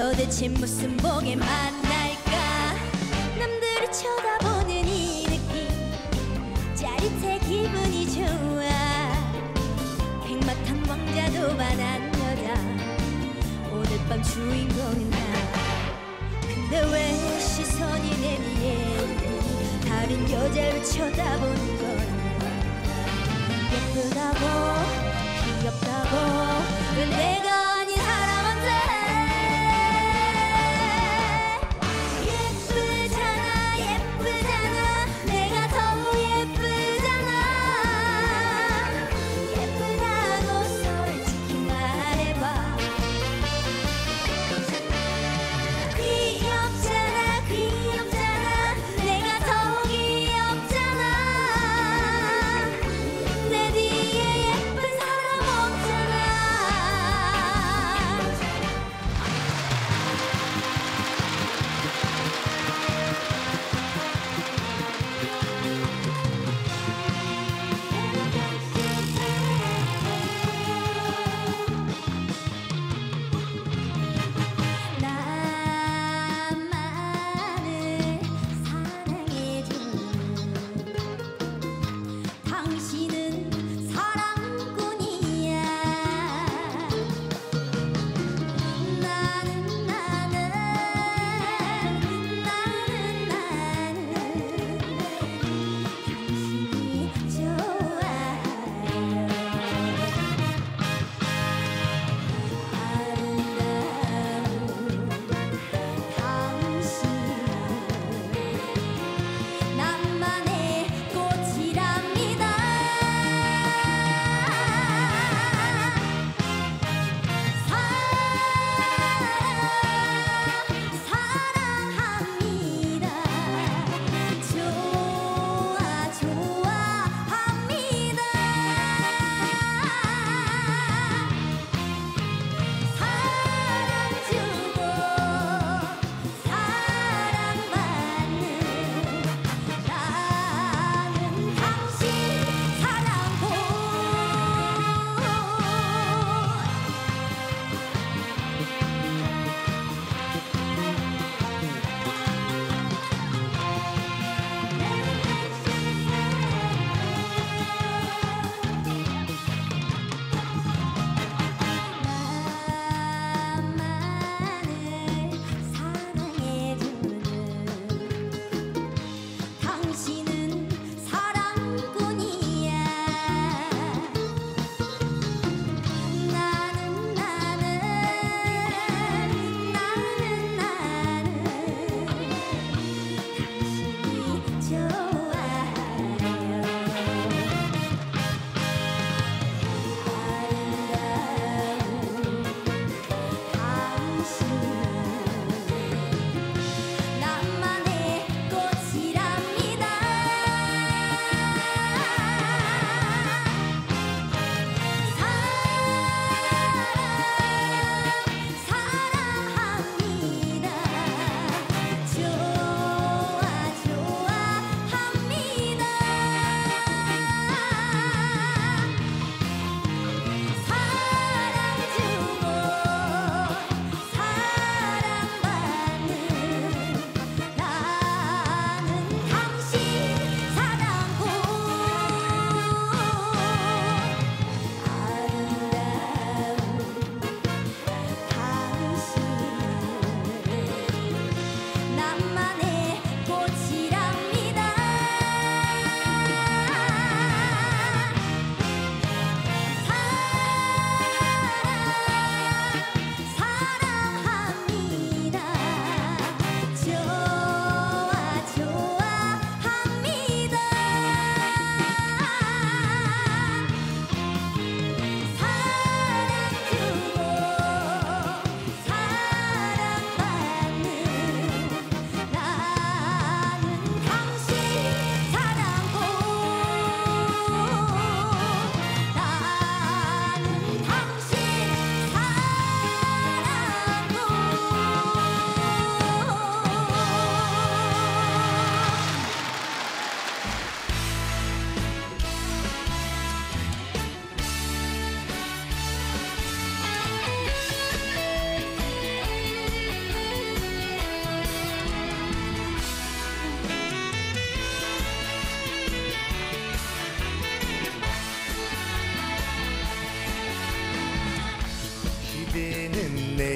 너 대체 무슨 복에 만날까? 남들을 쳐다보는 이 느낌 짜릿해 기분이 좋아. 백마탄 왕자도 반한 여자 오늘 밤 주인공은 나. 근데 왜 시선이 내 위에 다른 여자를 쳐다보는 건? 예쁘다고 귀엽다고 왜 내가 아닌 사람한테? Yeah, yeah.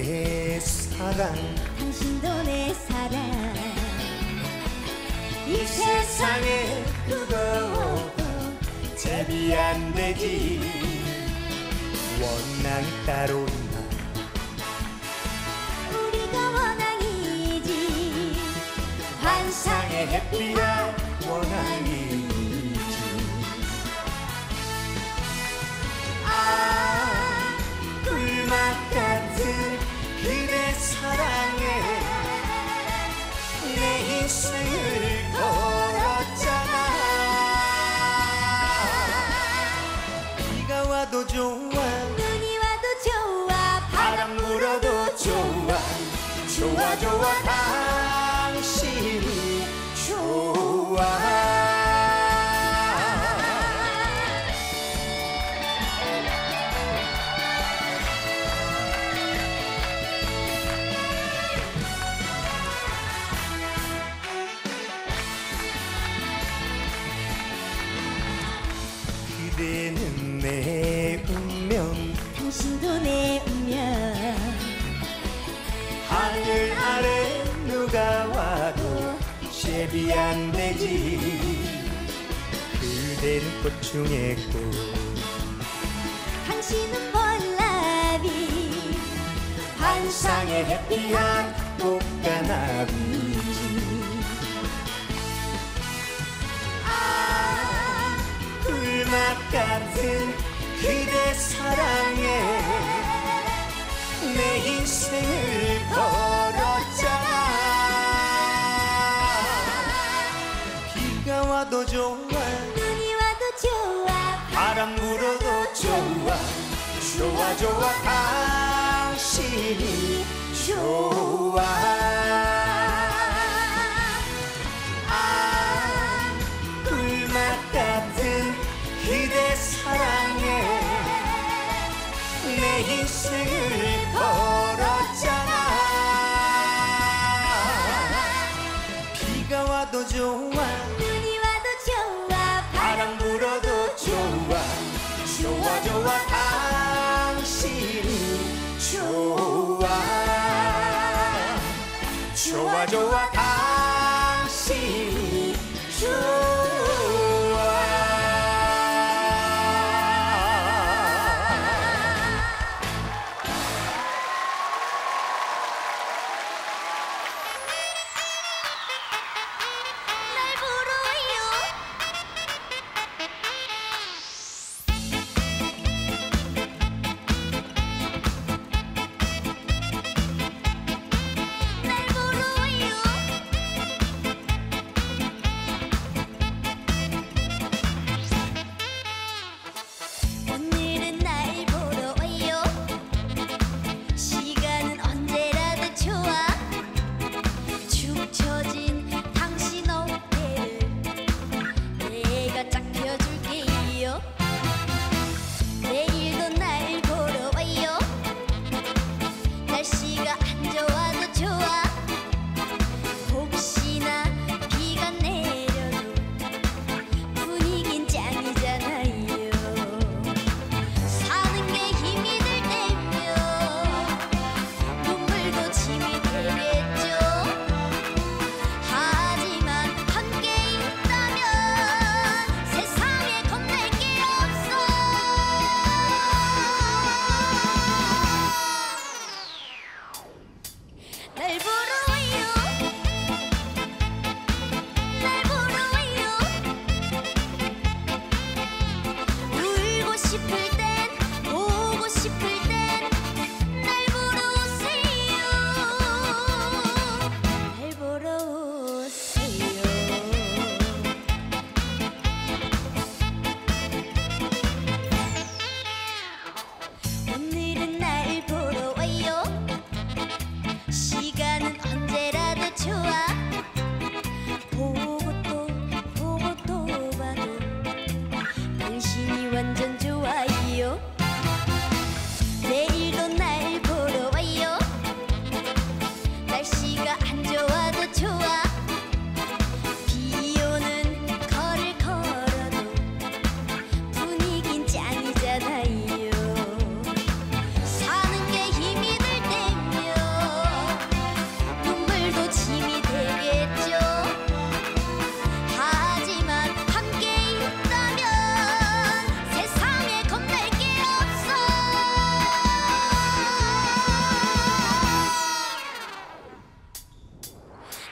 내 사랑, 당신도 내 사랑. 이 세상에 그거도 제비 안 되지. 원앙이 따로 있나? 우리가 원앙이지. 환상의 해피한 원앙이. 내 인생을 걸었잖아. 비가 와도 좋아, 눈이 와도 좋아, 바람 불어도 좋아, 좋아 좋아 당신이 좋아. 그대는 내 운명, 당신도 내 운명. 하늘 아래 누가 와도 제비 안 되지. 그대는 꽃 중에 꽃, 당신은 벌나비. 환상의 해피한 꽃가나비. 같은 그대 사랑에 내 인생을 걸었잖아. 비가 와도 좋아, 눈이 와도 좋아, 바람 불어도 좋아, 좋아 좋아 당신이 좋아. 아, 꿀맛 같은 그대 사랑에 내 인생을 걸었잖아. 비가 와도 좋아, 눈이 와도 좋아, 바람 불어도 좋아, 좋아 좋아 당신이 좋아. 좋아 좋아 당신이 좋아.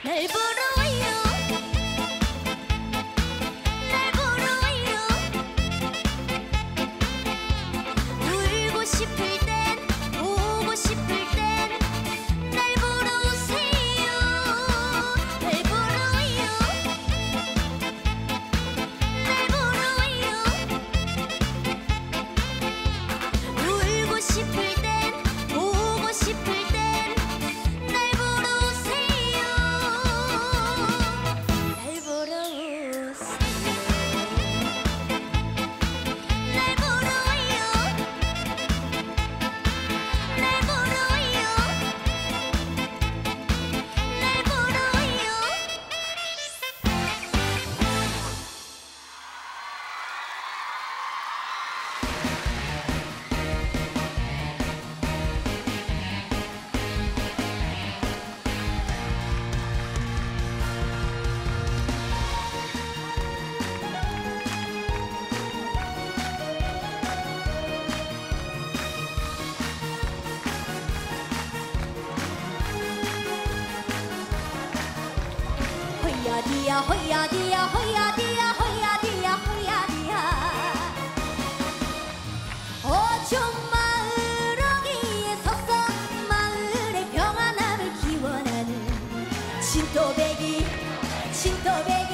날 부러워요. 날 부러워요. 울고 싶을 땐 보고 싶을 땐 날 부러우세요. 날 부러워요. 날 부러워요. 울고 싶을 땐 보고 싶을 땐 호야디야 호야디야 호야디야 호야디야 호야디야 어촌 마을어귀에 서서 마을의 평안함을 기원하는 진또배기 진또배기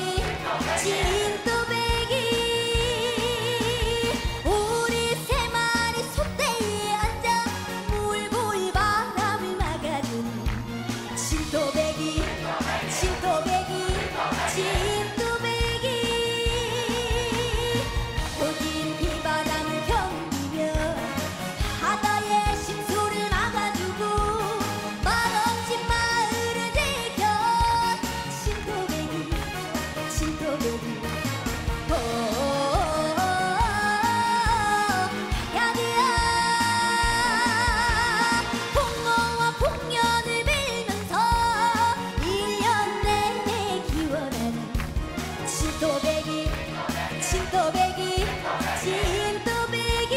진또배기 우리 세 마리 솥대에 앉아 물불 바람을 막아주는 진또배기 진또배기 진또배기 고진 비바람을 견디며 바다의 심수를 막아주고 말없진 마을을 지켜 진또배기 진또배기 야디야 풍어와 풍년을 빌면서 1년 내내 기원하는 진또배기 진또배기 진또배기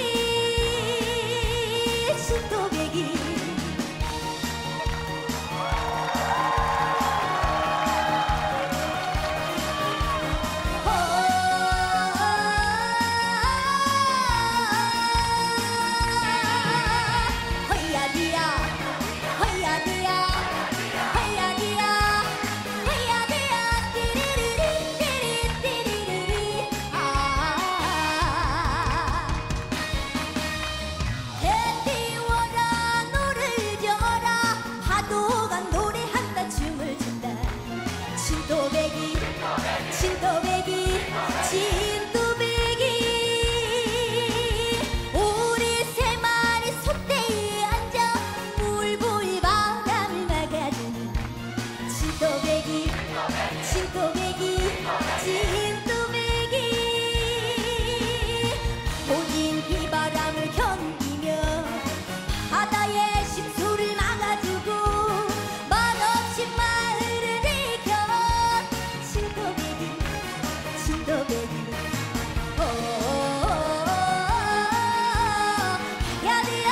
진또배기 허야디야 허야디야 허야디야 허야디야 띠리리리 띠리리리 아 해피워라 노를 저어라 파도가 노래한다 춤을 춘다 진또배기 진또배기 진또배기 우리 세 마리 솥대에 앉아 물불 바람을 막아주는 진또배기 진또배기 진또배기 고진 비바람을 견디며 바다의 심수를 막아주고 말없이 마을을 지켜 진또배기 진또배기 야디야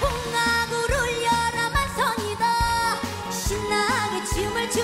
풍악을 울려라 만성이다 신나게 춤을 추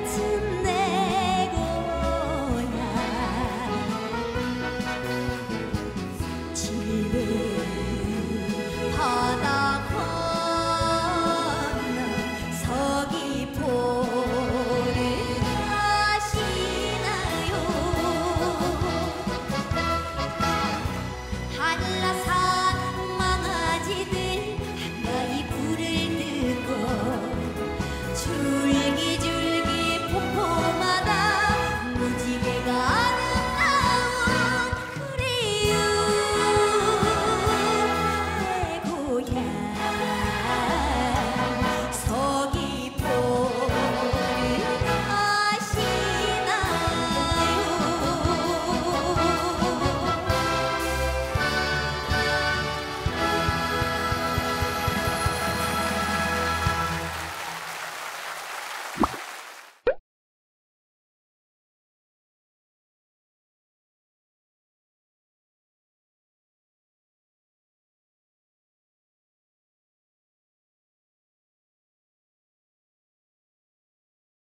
같이